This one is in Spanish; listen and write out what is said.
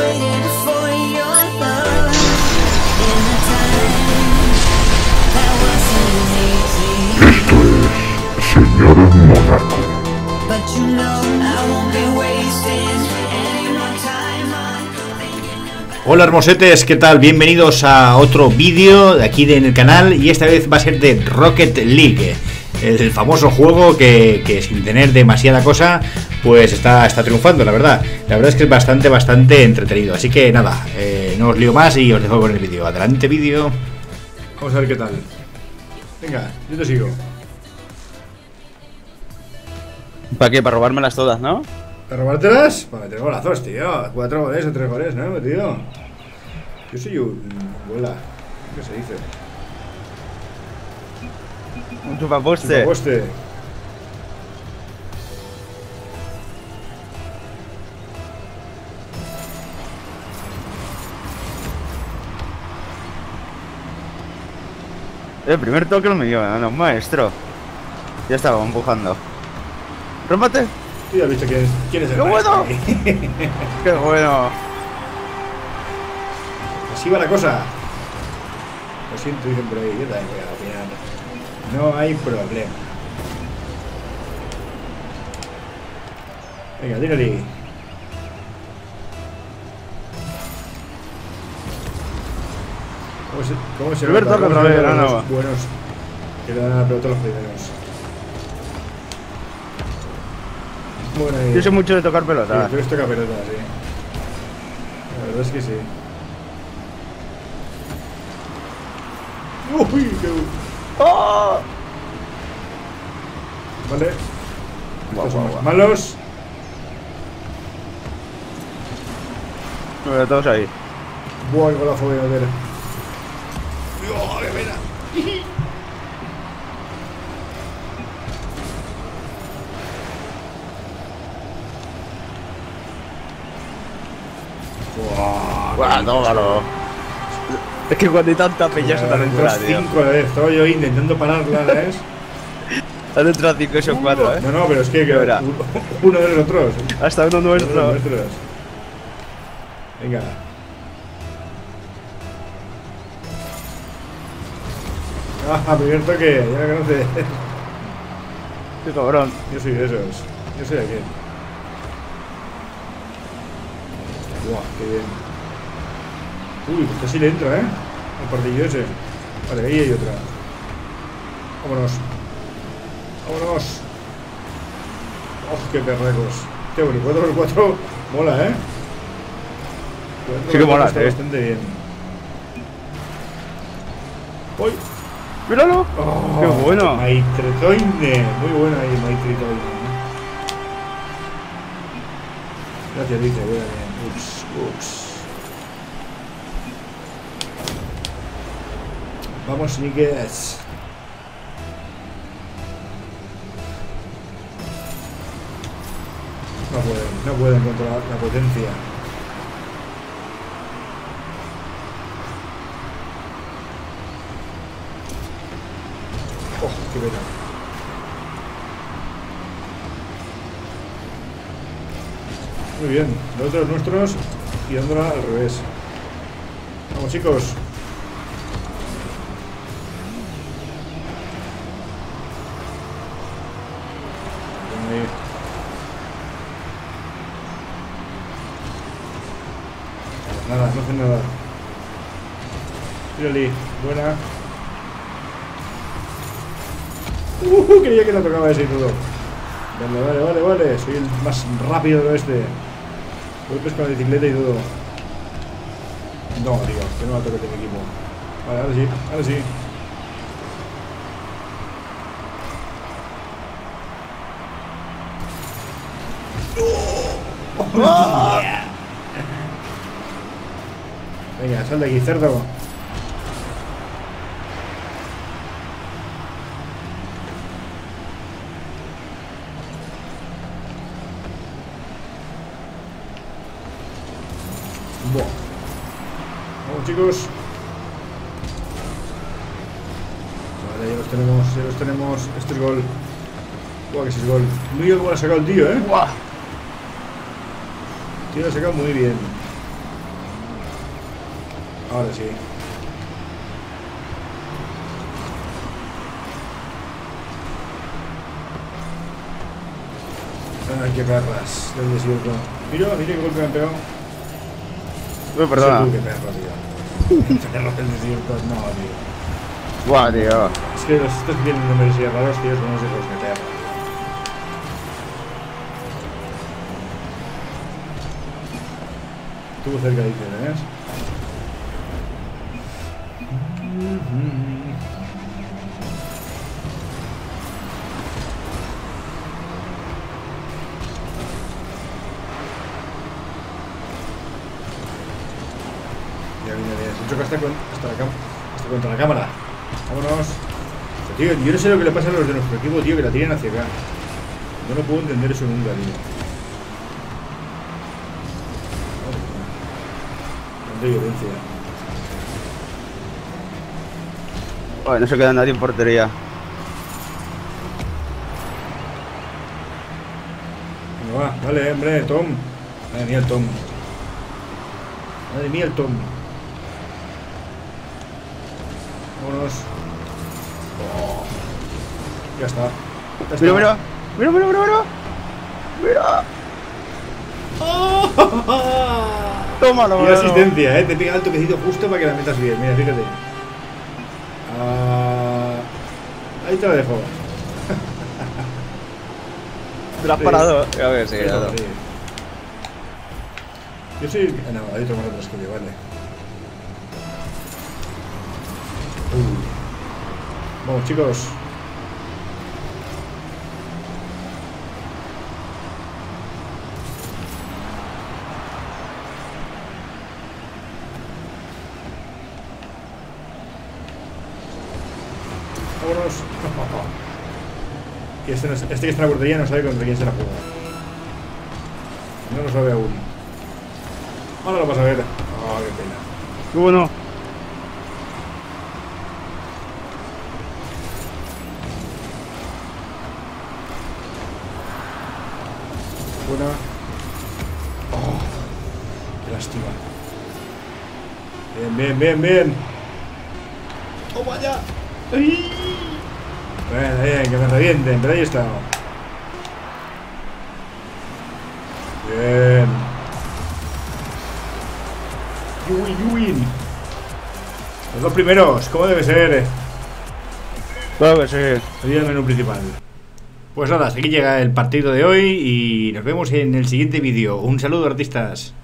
Esto es Señor Monaco. Hola hermosetes, ¿qué tal? Bienvenidos a otro vídeo de aquí en el canal, y esta vez va a ser de Rocket League, el famoso juego que sin tener demasiada cosa pues está triunfando, la verdad. La verdad es que es bastante entretenido. Así que nada, no os lío más y os dejo con el vídeo. Adelante vídeo. Vamos a ver qué tal. Venga, yo te sigo. ¿Para qué? Para robármelas todas, ¿no? ¿Para robártelas? Para meter golazos, tío. 4 goles o 3 goles, ¿no? Metido. Yo soy un... bola. ¿Qué se dice? Un chupaposte. Chupaposte. El primer toque lo me dio, no, maestro. Ya estaba empujando. ¡Rómpate! Tú ya has visto quién es el ¡qué bueno! ¡Qué bueno! Así va la cosa. Lo siento, dicen por ahí. Yo también voy a opinar. No hay problema. Venga, tírale. ¿Cómo se nota los buenos que le dan a la pelota a los primeros? Bueno, yo sé mucho de tocar pelota. Sí, tú eres toca pelota, sí. La verdad es que sí. ¡Uy! ¡Qué ¡oh! Vale. Estos son los malos. Bueno, todos ahí. Buah, qué golazo voy a ver. ¡Oh, qué pena! ¡Guau, tómalo! Es que cuando hay tanta peña se te han entrado 5, estaba yo intentando pararla, ¿sabes? Han entrado 5 esos 4, ¿eh? No, pero es que era uno de los otros. Hasta uno nuestro. Venga. Ah, primer toque, ya me conoces. Qué cabrón. Yo soy de esos. Yo soy de aquí. Buah, qué bien. Uy, pues casi le entra, ¿eh? El partido ese. Vale, ahí hay otra. Vámonos. Vámonos. ¡Oh, qué perracos! Qué bueno, 4x4 mola, ¿eh? Sí que mola, está bastante bien. ¡Uy! ¡Míralo! Oh, ¡qué bueno! Maitretoine. Muy bueno ahí, Maitretoine. Gracias, dice. Voy a ver. Ups, ups. Vamos, Nickers. No pueden controlar la potencia. ¡Oh, qué pena! Muy bien, los otros nuestros y dándola al revés. Vamos, chicos. Nada, no hacen nada. Tírale, buena. Creía que la tocaba ese y todo. Vale, vale. Soy el más rápido del oeste. Golpes con la bicicleta y todo. No, tío, que no la toque de mi equipo. Vale, ahora sí, ¡Oh! Yeah. Venga, sal de aquí, cerdo. Buah. Vamos, chicos. Vale, ya los tenemos. Este es gol. Buah, que si es gol. Muy bien, lo ha sacado el tío, ¿eh? Buah. El tío lo ha sacado muy bien. Ahora sí. Ay, qué perras, del desierto. Mira qué golpe me han pegado. Uy, perdona. Qué perro, tío. Perros del desierto, no, tío. Buah, tío. Es que estos tienen números y errados, tío, son unos de los que te erran. Estuvo cerca de ahí, ¿ves? Ya viene, se choca hasta contra la cámara. Vámonos. Tío, yo no sé lo que le pasa a los de nuestro equipo, tío, que la tiran hacia acá. Yo no puedo entender eso nunca, tío. Tanta violencia. Ay, no se queda nadie en portería. Venga, va, vale, hombre, Tom. Madre mía, el Tom. Madre mía, el Tom. Vámonos. Ya está. Mira. Oh. Tómalo, mira. Asistencia, te pega el toquecito justo para que la metas bien. Mira, fíjate. Ahí te la dejo. Te la has parado. A ver, sí, claro. Yo soy. No, hay otro más atrás que yo, vale. Vamos, chicos. Vámonos. Y este que está en la portería no sabe contra quién se la juega. No lo sabe aún. Ahora lo vas a ver. Oh, qué pena. Qué bueno. Buena. Oh, qué lástima. Bien. ¡Oh, vaya! ¡Ay! Bueno, bien, que me revienten, pero ahí está. Bien. You win. Los dos primeros, ¿cómo debe ser? Claro que sí. Sería el menú principal. Pues nada, hasta aquí llega el partido de hoy y nos vemos en el siguiente vídeo. Un saludo, artistas.